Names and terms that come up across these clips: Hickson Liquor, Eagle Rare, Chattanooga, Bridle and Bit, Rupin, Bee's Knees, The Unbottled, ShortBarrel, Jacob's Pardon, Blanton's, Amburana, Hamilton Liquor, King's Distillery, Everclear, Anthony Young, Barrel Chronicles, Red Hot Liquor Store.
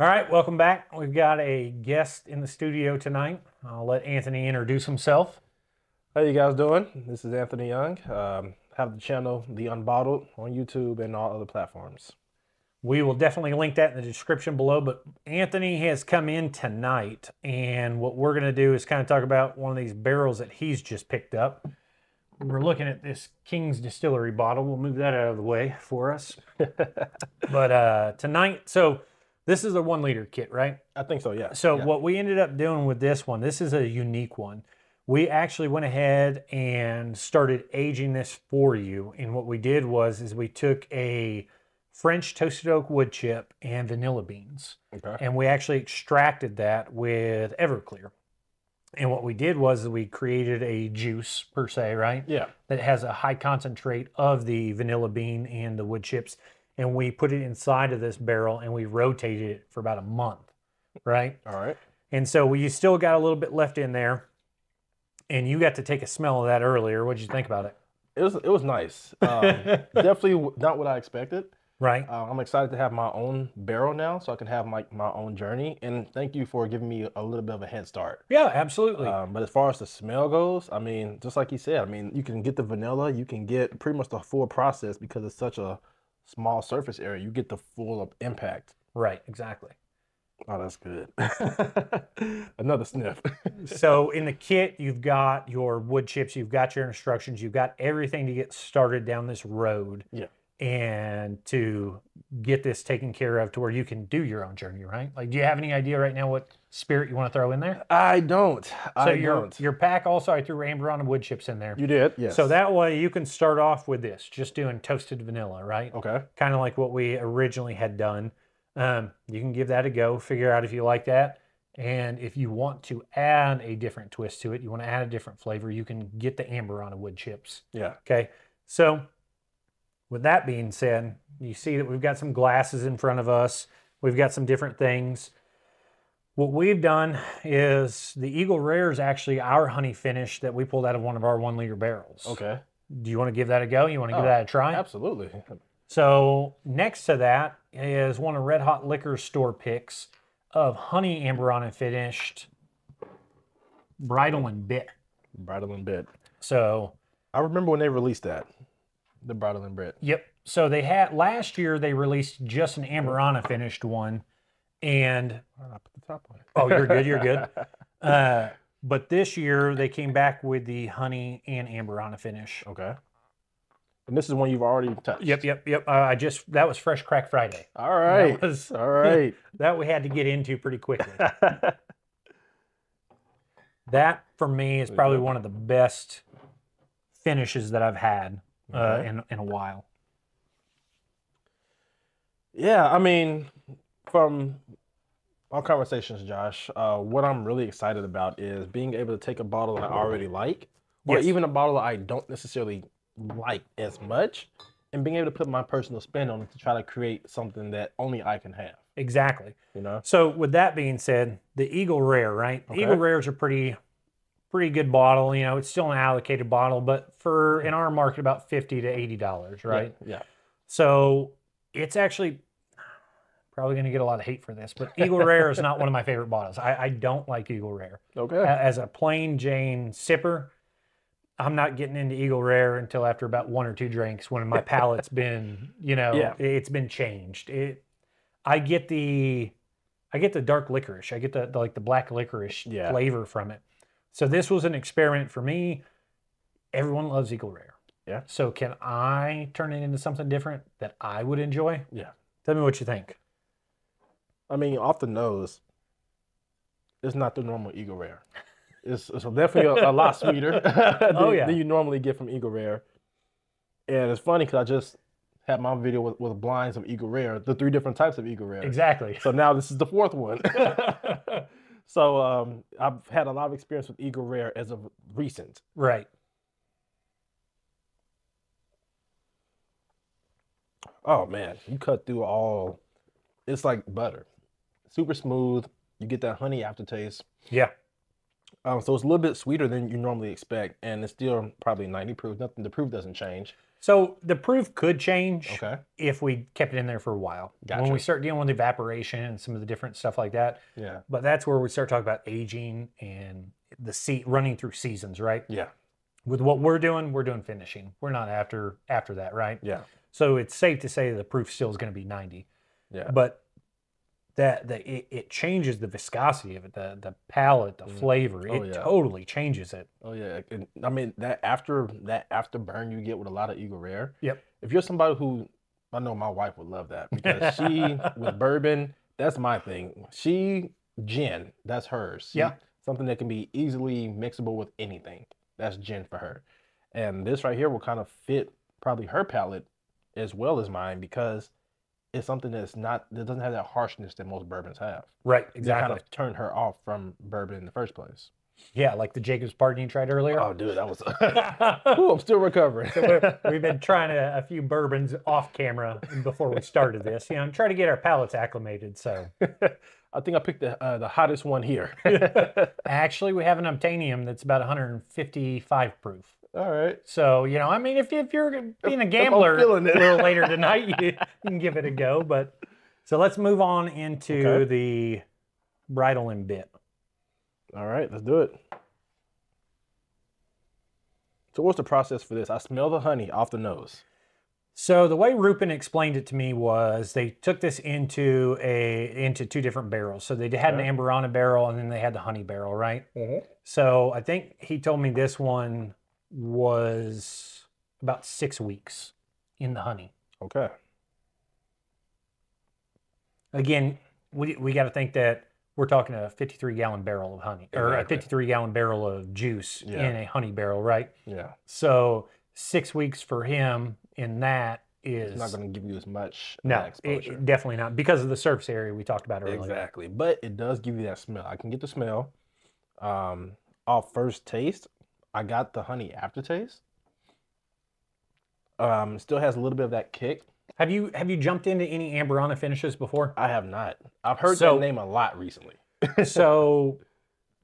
All right, welcome back. We've got a guest in the studio tonight. I'll let Anthony introduce himself. How you guys doing? This is Anthony Young. Have the channel The Unbottled on YouTube and all other platforms. We will definitely link that in the description below, but Anthony has come in tonight, and what we're going to do is kind of talk about one of these barrels that he's just picked up. We're looking at this King's Distillery bottle. We'll move that out of the way for us. But tonight, so this is a 1 liter kit, right? I think so, yeah. So yeah. What we ended up doing with this one, this is a unique one. We actually went ahead and started aging this for you. And what we did was is we took a French toasted oak wood chip and vanilla beans. Okay. And we actually extracted that with Everclear. And what we did was we created a juice per se, right? Yeah. That has a high concentrate of the vanilla bean and the wood chips. And we put it inside of this barrel and we rotated it for about a month, right? All right. And so you still got a little bit left in there. And you got to take a smell of that earlier. What did you think about it? It was nice. Definitely not what I expected. Right. I'm excited to have my own barrel now, so I can have my own journey. And thank you for giving me a little bit of a head start. Yeah, absolutely. But as far as the smell goes, I mean, just like you said, I mean, you can get the vanilla, you can get pretty much the full process because it's such a small surface area. You get the full impact. Right, exactly. Oh, that's good. Another sniff. So in the kit, you've got your wood chips, you've got your instructions, you've got everything to get started down this road. Yeah. And to get this taken care of to where you can do your own journey, right? Like, do you have any idea right now what spirit you want to throw in there? I don't. So your pack also, I threw Amburana wood chips in there. You did, yes. So that way you can start off with this, just doing toasted vanilla, right? Okay. Kind of like what we originally had done. You can give that a go, figure out if you like that. And if you want to add a different twist to it, you want to add a different flavor, you can get the Amburana wood chips. Yeah. Okay. So with that being said, you see that we've got some glasses in front of us. We've got some different things. What we've done is the Eagle Rare is actually our honey finish that we pulled out of one of our 1 liter barrels. Okay. Do you want to give that a go? You want to give that a try? Absolutely. So next to that is one of Red Hot Liquor Store picks of honey Amburana finished Bridle and Bit. Bridle and Bit. So I remember when they released that. The Bridle and Bit. Yep. So they had last year they released just an Amburana finished one, and I put the top on it. Oh, you're good. You're good. But this year they came back with the honey and Amburana finish. Okay. And this is one you've already touched. Yep. Yep. Yep. That was Fresh Crack Friday. All right. All right. That we had to get into pretty quickly. That for me is probably one of the best finishes that I've had. In a while. Yeah, I mean, from our conversations, Josh, what I'm really excited about is being able to take a bottle that I already like, or even a bottle that I don't necessarily like as much, and being able to put my personal spin on it to try to create something that only I can have. Exactly. You know. So with that being said, the Eagle Rare, right? Okay. Eagle Rares are pretty good bottle, you know, it's still an allocated bottle, but for in our market about $50 to $80, right? Yeah, yeah. So it's actually probably going to get a lot of hate for this, but Eagle Rare is not one of my favorite bottles. I don't like Eagle Rare. Okay. As a plain Jane sipper, I'm not getting into Eagle Rare until after about one or two drinks when my palate's been, you know, it's been changed. I get the dark licorice. I get the black licorice flavor from it. So this was an experiment for me. Everyone loves Eagle Rare. Yeah. So can I turn it into something different that I would enjoy? Yeah. Tell me what you think. I mean, off the nose, it's not the normal Eagle Rare. It's definitely a lot sweeter than you normally get from Eagle Rare. And it's funny because I just had my video with blinds of Eagle Rare, the three different types of Eagle Rare. Exactly. So now this is the fourth one. So I've had a lot of experience with Eagle Rare as of recent. Right. Oh, man. You cut through all. It's like butter. Super smooth. You get that honey aftertaste. Yeah. So it's a little bit sweeter than you normally expect. And it's still probably 90 proof. Nothing. The proof doesn't change. So the proof could change if we kept it in there for a while. Gotcha. When we start dealing with evaporation and some of the different stuff like that. Yeah. But that's where we start talking about aging and the running through seasons, right? Yeah. With what we're doing finishing. We're not after that, right? Yeah. So it's safe to say the proof still is going to be 90. Yeah. But it changes the viscosity of it, the palate, the flavor. Oh, it totally changes it. Oh yeah. And, I mean that afterburn you get with a lot of Eagle Rare. Yep. If you're somebody who, I know my wife would love that because she with bourbon, that's my thing. She gin, that's hers. Yeah. Something that can be easily mixable with anything. That's gin for her. And this right here will kind of fit probably her palate as well as mine because it's something that's that doesn't have that harshness that most bourbons have. Right, exactly. That kind of turned her off from bourbon in the first place. Yeah, like the Jacob's Pardon you tried earlier. Oh, dude, that was... Ooh, I'm still recovering. So we've been trying a few bourbons off camera before we started this. You know, I'm trying to get our palates acclimated, so... I think I picked the hottest one here. Actually, we have an Obtainium that's about 155 proof. All right. So, you know, I mean, if you're being a gambler a little later tonight, you can give it a go. But so let's move on into the Bridle and Bit. All right, let's do it. So what's the process for this? I smell the honey off the nose. So the way Rupin explained it to me was they took this into two different barrels. So they had an Amburana barrel and then they had the honey barrel, right? Mm-hmm. So I think he told me this one was about 6 weeks in the honey. Okay. Again, we got to think that we're talking a 53-gallon barrel of honey, or a 53-gallon barrel of juice in a honey barrel, right? Yeah. So 6 weeks for him in that is... It's not going to give you as much exposure. It, definitely not, because of the surface area we talked about earlier. Exactly, but it does give you that smell. I can get the smell. Off first taste, I got the honey aftertaste. Still has a little bit of that kick. Have you jumped into any Amburana finishes before? I have not. I've heard that name a lot recently. So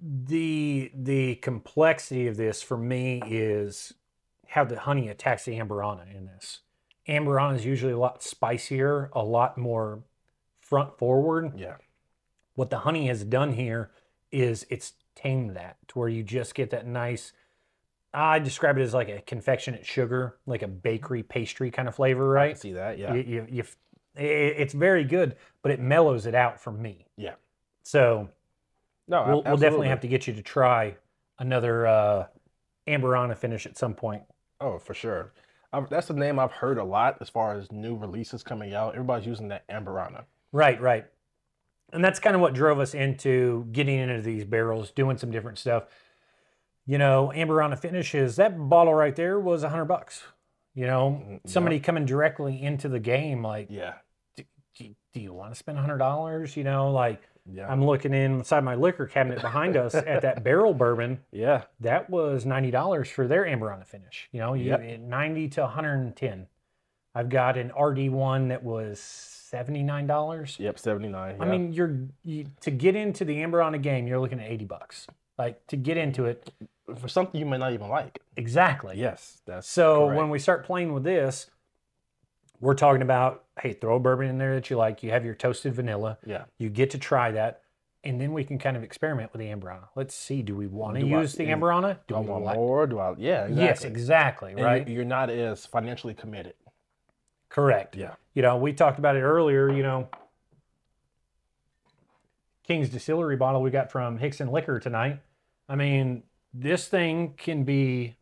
the complexity of this for me is how the honey attacks the Amburana in this. Amburana is usually a lot spicier, a lot more front forward. Yeah. What the honey has done here is it's tamed that to where you just get that nice... I describe it as like a confectionate sugar, like a bakery pastry kind of flavor, right? I can see that, yeah. It's very good, but it mellows it out for me. Yeah. So we'll definitely have to get you to try another Amburana finish at some point. Oh, for sure. That's the name I've heard a lot as far as new releases coming out. Everybody's using that Amburana. Right, right. And that's kind of what drove us into getting into these barrels, doing some different stuff. You know, Amburana finishes, that bottle right there was $100. You know, somebody coming directly into the game, like, yeah, do you want to spend $100? You know, like, I'm looking inside my liquor cabinet behind us at that barrel bourbon. Yeah. That was $90 for their Amburana finish. You know, $90 to $110. I've got an RD1 that was $79. Yep, $79. I mean, to get into the Amburana game, you're looking at $80. Like, to get into it. For something you may not even like. Exactly. Yes, that's correct. When we start playing with this, we're talking about, hey, throw a bourbon in there that you like. You have your toasted vanilla. Yeah. You get to try that. And then we can kind of experiment with the Amburana. Let's see, do we want to use the Amburana? Do I want more? Do I? Yeah, exactly. Yes, exactly, right? You're not as financially committed. Correct. Yeah. You know, we talked about it earlier, you know, King's Distillery bottle we got from Hickson Liquor tonight. I mean, this thing can be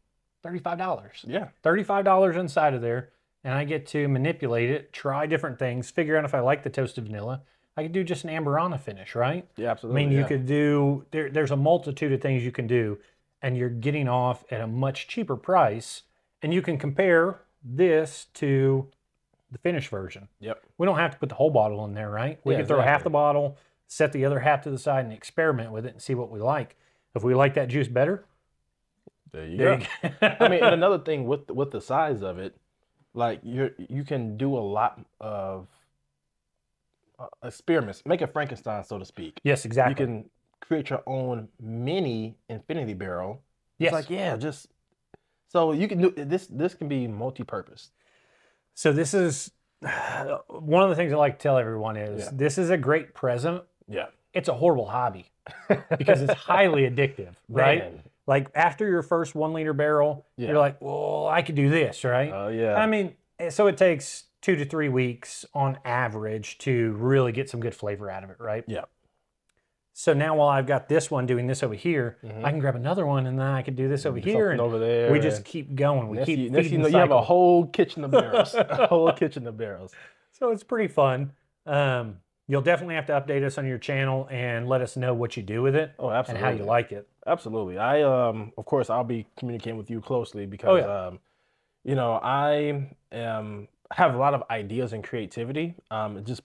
$35. Yeah. $35 inside of there, and I get to manipulate it, try different things, figure out if I like the toasted vanilla. I could do just an Amburana finish, right? Yeah, absolutely. I mean, you could do, there's a multitude of things you can do, and you're getting off at a much cheaper price, and you can compare this to the finished version. Yep. We don't have to put the whole bottle in there, right? We can throw half the bottle, set the other half to the side, and experiment with it and see what we like. If we like that juice better, there you go. I mean, and another thing with the size of it, like you can do a lot of experiments. Make a Frankenstein, so to speak. Yes, exactly. You can create your own mini infinity barrel. Yes. It's like, yeah, just So you can do this. This can be multi-purpose. So this is one of the things I like to tell everyone is this is a great present. Yeah. It's a horrible hobby because it's highly addictive, right? Man. Like after your first 1 liter barrel, you're like, well, I could do this, right? Oh yeah. I mean, so it takes 2 to 3 weeks on average to really get some good flavor out of it, right? Yeah. So now while I've got this one doing this over here, I can grab another one and then I can do this over here and over there. We just keep going. We keep feeding the cycle. You have a whole kitchen of barrels, a whole kitchen of barrels. So it's pretty fun. You'll definitely have to update us on your channel and let us know what you do with it. Oh, absolutely. And how you like it. Absolutely. I, of course, I'll be communicating with you closely because, you know, I have a lot of ideas and creativity. Just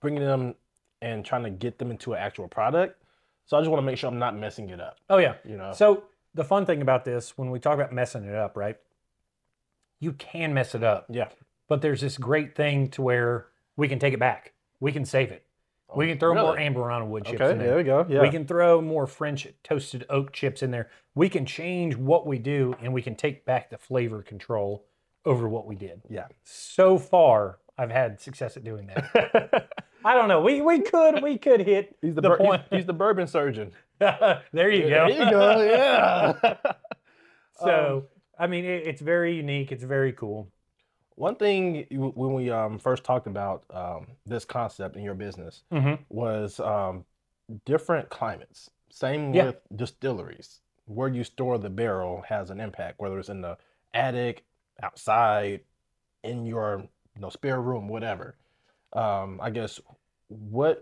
bringing them and trying to get them into an actual product. So I just want to make sure I'm not messing it up. Oh, yeah. You know. So the fun thing about this, when we talk about messing it up, right, you can mess it up. Yeah. But there's this great thing to where we can take it back. We can save it. We can throw more Amburana wood chips in there. There we go. Yeah. We can throw more French toasted oak chips in there. We can change what we do, and we can take back the flavor control over what we did. Yeah. So far, I've had success at doing that. I don't know. We could hit the point. He's the bourbon surgeon. There you go. There you go. Yeah. So I mean, it's very unique. It's very cool. One thing when we first talked about this concept in your business was different climates. Same with distilleries. Where you store the barrel has an impact, whether it's in the attic, outside, in your spare room, whatever. I guess what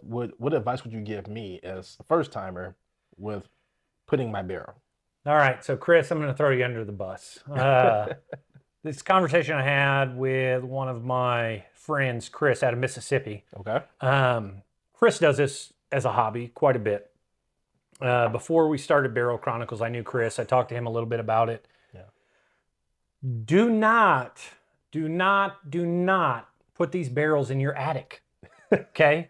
advice would you give me as a first timer with putting my barrel? All right, so Chris, I'm going to throw you under the bus. This conversation I had with one of my friends, Chris, out of Mississippi. Okay. Chris does this as a hobby quite a bit. Before we started Barrel Chronicles, I knew Chris. I talked to him a little bit about it. Yeah. Do not put these barrels in your attic, okay?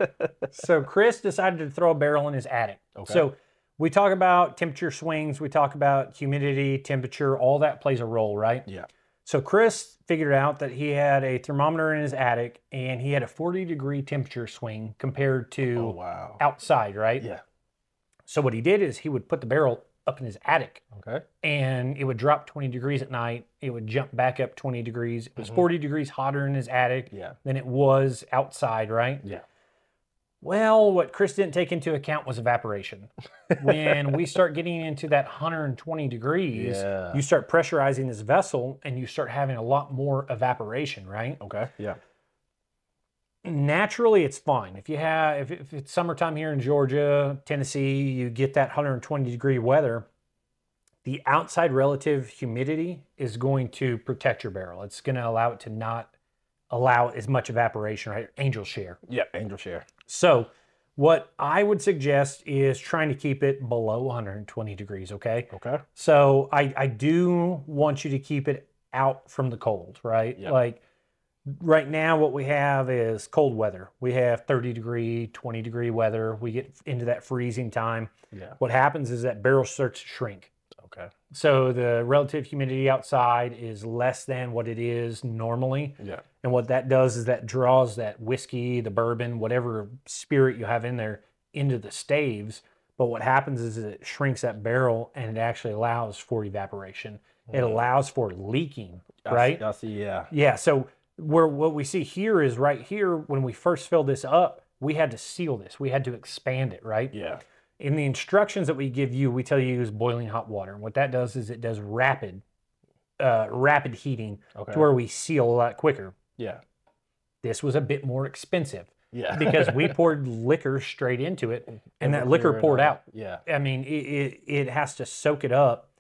So Chris decided to throw a barrel in his attic. Okay. So we talk about temperature swings. We talk about humidity, temperature. All that plays a role, right? Yeah. So Chris figured out that he had a thermometer in his attic, and he had a 40-degree temperature swing compared to outside, right? Yeah. So what he did is he would put the barrel up in his attic, and it would drop 20 degrees at night. It would jump back up 20 degrees. It was 40 degrees hotter in his attic than it was outside, right? Yeah. Well, what Chris didn't take into account was evaporation. When we start getting into that 120 degrees, you start pressurizing this vessel and you start having a lot more evaporation, right? Okay, yeah. Naturally, it's fine. If you have, if it's summertime here in Georgia, Tennessee, you get that 120-degree weather, the outside relative humidity is going to protect your barrel. It's going to allow it to not allow as much evaporation, right? Angel share. Yeah, angel share. So what I would suggest is trying to keep it below 120 degrees, okay? Okay. So I do want you to keep it out from the cold, right? Yep. Like right now what we have is cold weather. We have 30-degree, 20-degree weather. We get into that freezing time. Yeah. What happens is that barrel starts to shrink. Okay. So the relative humidity outside is less than what it is normally. Yeah. And what that does is that draws that whiskey, the bourbon, whatever spirit you have in there into the staves. But what happens is it shrinks that barrel and it actually allows for evaporation. It allows for leaking, right? I see, yeah. Yeah. So where what we see here is right here, when we first filled this up, we had to seal this. We had to expand it, right? Yeah. In the instructions that we give you, we tell you to use boiling hot water. And what that does is it does rapid heating to where we seal a lot quicker. Yeah. This was a bit more expensive. Yeah. Because we poured liquor straight into it, and that liquor poured out. Yeah. I mean, it has to soak it up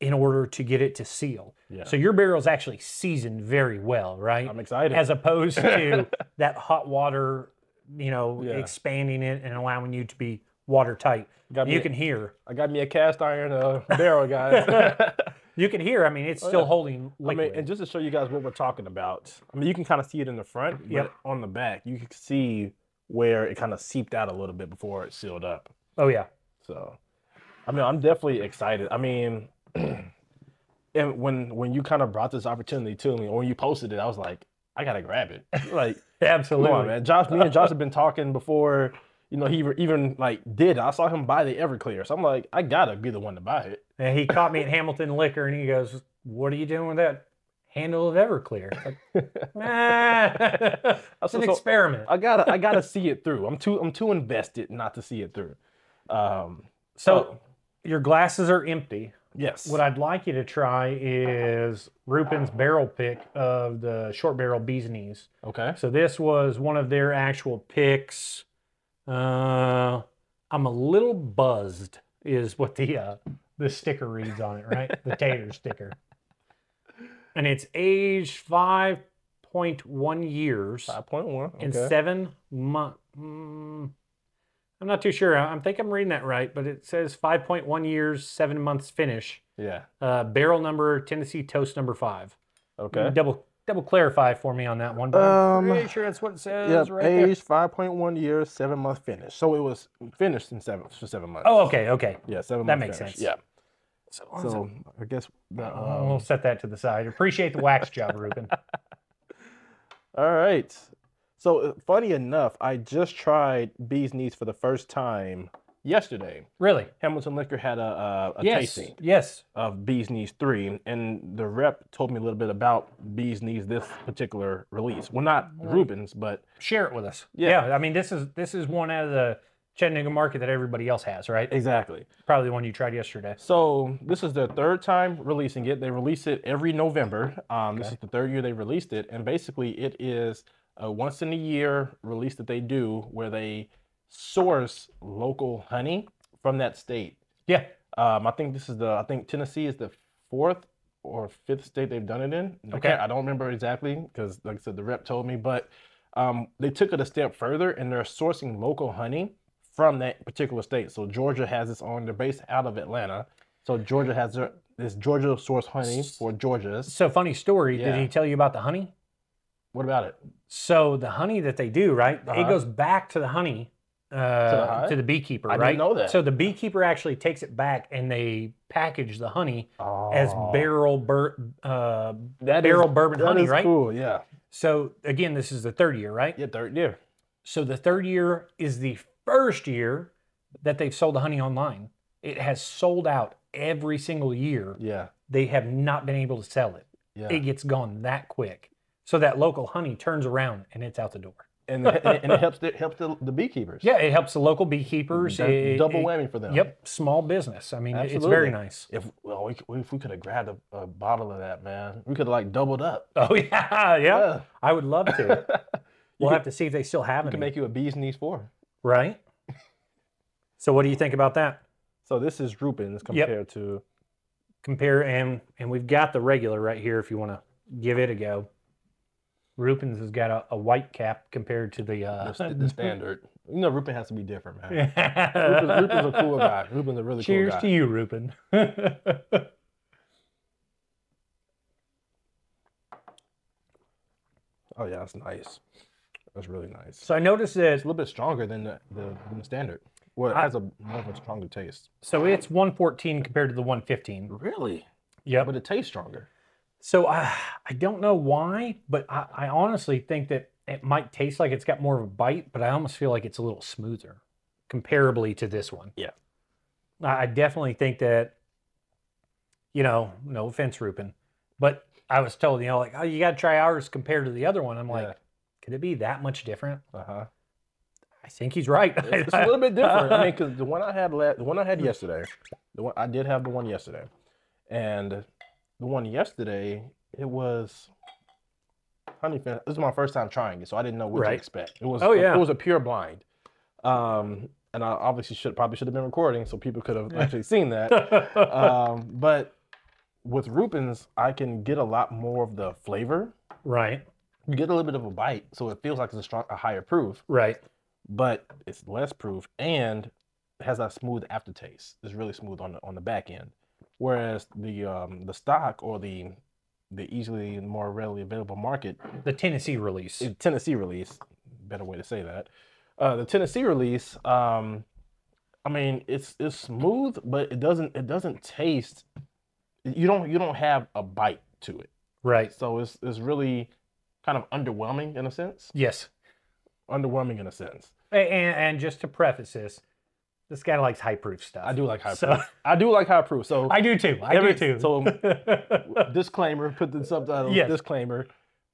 in order to get it to seal. Yeah. So your barrel's actually seasoned very well, right? I'm excited. As opposed to that hot water, you know, expanding it and allowing you to be watertight. You can hear. I got me a cast iron barrel, guys. You can hear. I mean, it's still holding liquid. I mean, and just to show you guys what we're talking about, I mean, you can kind of see it in the front, but on the back, you can see where it kind of seeped out a little bit before it sealed up. Oh, yeah. So, I mean, I'm definitely excited. I mean, and when you kind of brought this opportunity to me, or when you posted it, I was like, I gotta grab it. Like, absolutely, come on, man. Josh, me and Josh have been talking before. You know, he even like did. I saw him buy the Everclear, so I'm like, I gotta be the one to buy it. And he caught me at Hamilton Liquor, and he goes, "What are you doing with that handle of Everclear?" It's like, nah, it's an experiment. I gotta see it through. I'm too invested not to see it through. So your glasses are empty. Yes. What I'd like you to try is Rupin's barrel pick of the short barrel Bee's Knees. Okay. So this was one of their actual picks. I'm a little buzzed is what the sticker reads on it, right? The tater sticker. And it's aged 5.1 years. 5.1, okay. And 7 months. I'm not too sure. I think I'm reading that right, but it says 5.1 years, 7 months finish. Yeah. Barrel number, Tennessee Toast number 5. Okay. Double clarify for me on that one. But I'm pretty sure that's what it says, yep, right there. Age 5.1 years, 7 month finish. So it was finished in for seven months. Oh, okay, okay. Yeah, 7 months. That makes finish. Sense. Yeah. So I guess we'll set that to the side. Appreciate the wax job, Reuben. All right. So funny enough, I just tried Bee's Knees for the first time yesterday. Really? Hamilton Liquor had a tasting of Bee's Knees 3, and the rep told me a little bit about Bee's Knees, this particular release. Well, not Rubens, but share it with us. Yeah, yeah, I mean, this is one out of the Chattanooga market that everybody else has, right? Exactly. Probably the one you tried yesterday. So this is their third time releasing it. They release it every November. Okay. This is the third year they released it, and basically it is a once-in-a-year release that they do where they source local honey from that state. Yeah. I think this is I think Tennessee is the 4th or 5th state they've done it in. Okay. I don't remember exactly because, like I said, the rep told me, but they took it a step further and they're sourcing local honey from that particular state. So Georgia has its own. They're based out of Atlanta. So Georgia has this Georgia source honey for Georgia. So funny story. Yeah. Did he tell you about the honey? What about it? So the honey that they do, right? Uh-huh. It goes back to the honey to the beekeeper, right? I didn't know that. So the beekeeper actually takes it back and they package the honey as barrel bourbon honey, right? That is cool, yeah. So again, this is the third year, right? Yeah, third year. So the third year is the first year that they've sold the honey online. It has sold out every single year. Yeah. They have not been able to sell it. Yeah. It gets gone that quick. So that local honey turns around and it's out the door. And it helps the beekeepers. Yeah, it helps the local beekeepers. Double whammy for them. Yep, small business. I mean, absolutely. It's very nice. If we could have grabbed a bottle of that, man, we could have like doubled up. Oh, yeah. I would love to. We'll have to see if they still have it. We can make you a Bee's Knees 4. Right? So what do you think about that? So this is Rupin's compared to... Compare, and we've got the regular right here if you want to give it a go. Rupin's has got a white cap compared to the standard. You know, Rupin has to be different, man. Rupin's a cool guy. Rupin's a really cool guy. Cheers to you, Rupin. Oh, yeah, that's nice. That's really nice. So I noticed that it's a little bit stronger than the standard. Well, it has a more stronger taste. So it's 114 compared to the 115. Really? Yeah. But it tastes stronger. So I don't know why, but I honestly think that it might taste like it's got more of a bite, but I almost feel like it's a little smoother comparably to this one. Yeah. I definitely think that, you know, no offense, Rupin, but I was told, you know, like, oh, you got to try ours compared to the other one. I'm like, could it be that much different? Uh-huh. I think he's right. It's a little bit different. I mean, because the one I had yesterday, the one yesterday, it was honeyfin. This is my first time trying it, so I didn't know what to expect. It was it was a pure blind, and I obviously probably should have been recording so people could have actually seen that. But with Rupin's, I can get a lot more of the flavor. Right. You get a little bit of a bite, so it feels like it's a higher proof. Right. But it's less proof and it has that smooth aftertaste. It's really smooth on the back end. Whereas the stock or the easily and more readily available market, the Tennessee release, better way to say that, the Tennessee release, I mean it's smooth, but it doesn't taste you don't have a bite to it. Right. So it's really kind of underwhelming in a sense. Yes. Underwhelming in a sense. And just to preface this, this guy likes high proof stuff. I do like high proof. I do like high proof. So I do too. I do too. So disclaimer, put the subtitle. Yes. Disclaimer.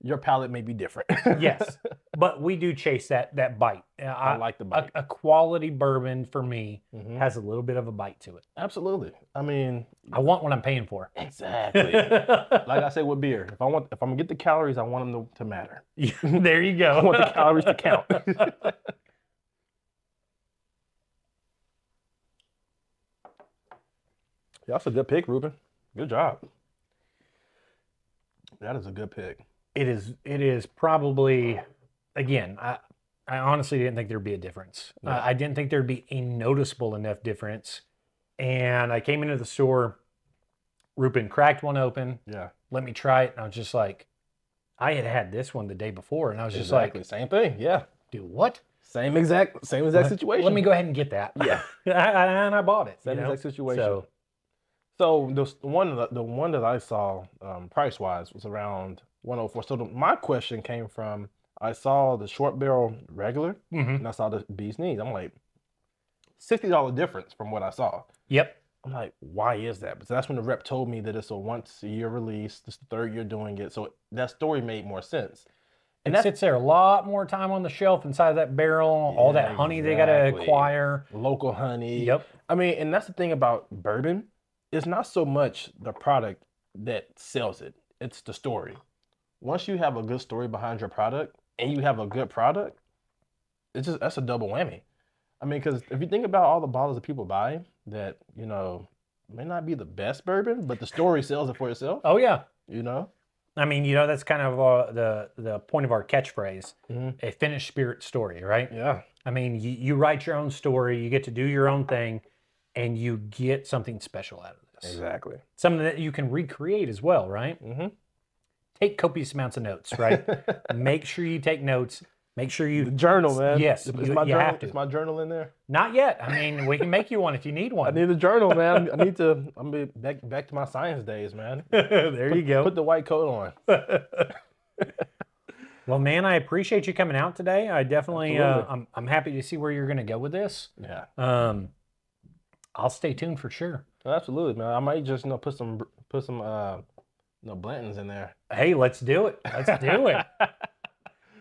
Your palate may be different. Yes, but we do chase that bite. I like the bite. A quality bourbon for me has a little bit of a bite to it. Absolutely. I mean, I want what I'm paying for. Exactly. Like I say with beer, if I'm gonna get the calories, I want them to matter. There you go. I want the calories to count. That's a good pick, Rupin. Good job. That is a good pick. It is probably, again, I honestly didn't think there'd be a difference. No. I didn't think there'd be a noticeable enough difference. And I came into the store, Rupin cracked one open. Yeah. Let me try it. And I was just like, I had this one the day before. And I was just like. Same thing. Yeah. Do what? Same exact situation. Let me go ahead and get that. Yeah. And I bought it. Same exact situation. So the one that I saw price-wise was around 104. So my question came from, I saw the short barrel regular, and I saw the Bee's Knees. I'm like, $60 difference from what I saw. Yep. I'm like, why is that? But so that's when the rep told me that it's a once-a-year release. This is the third year doing it. So that story made more sense. And that sits there a lot more time on the shelf inside of that barrel. Yeah, all that honey they got to acquire. Local honey. Yep. I mean, and that's the thing about bourbon. It's not so much the product that sells it. It's the story. Once you have a good story behind your product and you have a good product, that's a double whammy. I mean, because if you think about all the bottles that people buy that, you know, may not be the best bourbon, but the story sells it for itself. Oh, yeah. You know? I mean, you know, that's kind of the point of our catchphrase, a finished spirit story, right? Yeah. I mean, you write your own story. You get to do your own thing. And you get something special out of this. Exactly. Something that you can recreate as well, right? Mm-hmm. Take copious amounts of notes, right? Make sure you take notes. Make sure you... The journal, man. Yes, you have to. Is my journal in there? Not yet. I mean, we can make you one if you need one. I need a journal, man. I'm going to be back to my science days, man. There you go. Put the white coat on. Well, man, I appreciate you coming out today. I definitely... I'm happy to see where you're going to go with this. Yeah. I'll stay tuned for sure. Absolutely, man. I might just put some Blanton's in there. Hey, let's do it. Let's do it.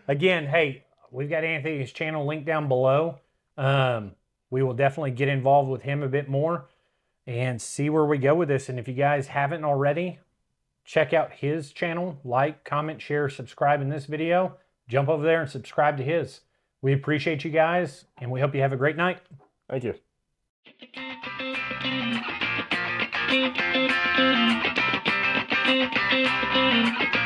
Again, hey, we've got Anthony's channel linked down below. We will definitely get involved with him a bit more and see where we go with this. And if you guys haven't already, check out his channel. Like, comment, share, subscribe in this video. Jump over there and subscribe to his. We appreciate you guys, and we hope you have a great night. Thank you. Thank you.